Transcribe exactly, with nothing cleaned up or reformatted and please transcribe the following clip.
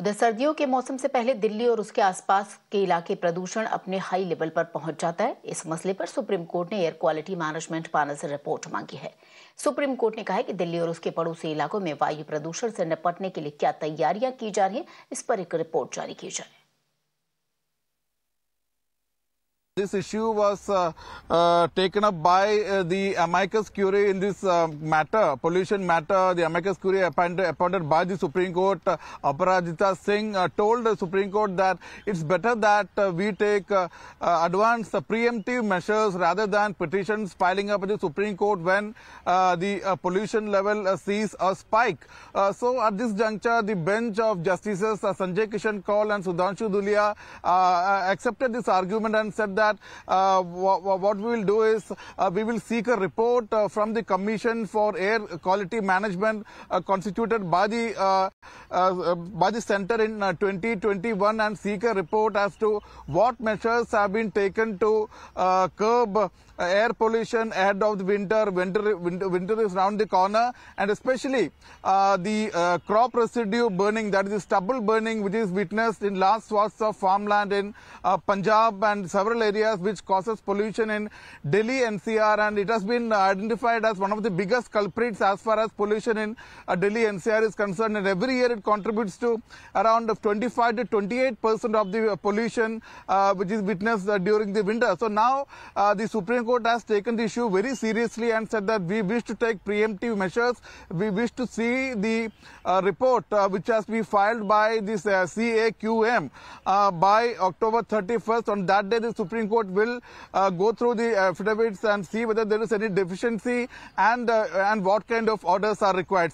उधर सर्दियों के मौसम से पहले दिल्ली और उसके आसपास के इलाके प्रदूषण अपने हाई लेवल पर पहुंच जाता है। इस मसले पर सुप्रीम कोर्ट ने एयर क्वालिटी मैनेजमेंट पैनल से रिपोर्ट मांगी है। सुप्रीम कोर्ट ने कहा है कि दिल्ली और उसके पड़ोसी इलाकों में वायु प्रदूषण से निपटने के लिए क्या तैयारियां की जा रही है, इस पर एक रिपोर्ट जारी की जाए। This issue was uh, uh, taken up by uh, the Amicus Curiae in this uh, matter, pollution matter. The Amicus Curiae appointed, appointed by the Supreme Court, uh, Aparajita Singh, uh, told the Supreme Court that it's better that uh, we take uh, uh, advanced uh, preemptive measures rather than petitions piling up at the Supreme Court when uh, the uh, pollution level uh, sees a spike. Uh, so at this juncture, the bench of justices uh, Sanjay Kishan Kaul and Sudhanshu Dhulia uh, uh, accepted this argument and said that that uh, what we will do is uh, we will seek a report uh, from the Commission for Air Quality Management uh, constituted by the uh, uh, by the center in uh, twenty twenty-one and seek a report as to what measures have been taken to uh, curb uh, air pollution ahead of the winter. winter. Winter winter is round the corner, and especially uh, the uh, crop residue burning, that is stubble burning, which is witnessed in large swaths of farmland in uh, Punjab and several areas areas which causes pollution in Delhi N C R, and it has been identified as one of the biggest culprits as far as pollution in uh, Delhi N C R is concerned, and every year it contributes to around twenty-five to twenty-eight percent of the uh, pollution uh, which is witnessed uh, during the winter. So now uh, the Supreme Court has taken the issue very seriously and said that we wish to take preemptive measures. We wish to see the uh, report uh, which has been filed by this uh, C A Q M uh, by October thirty-first. On that day, the Supreme Supreme Court will uh, go through the affidavits and see whether there is any deficiency and uh, and what kind of orders are required.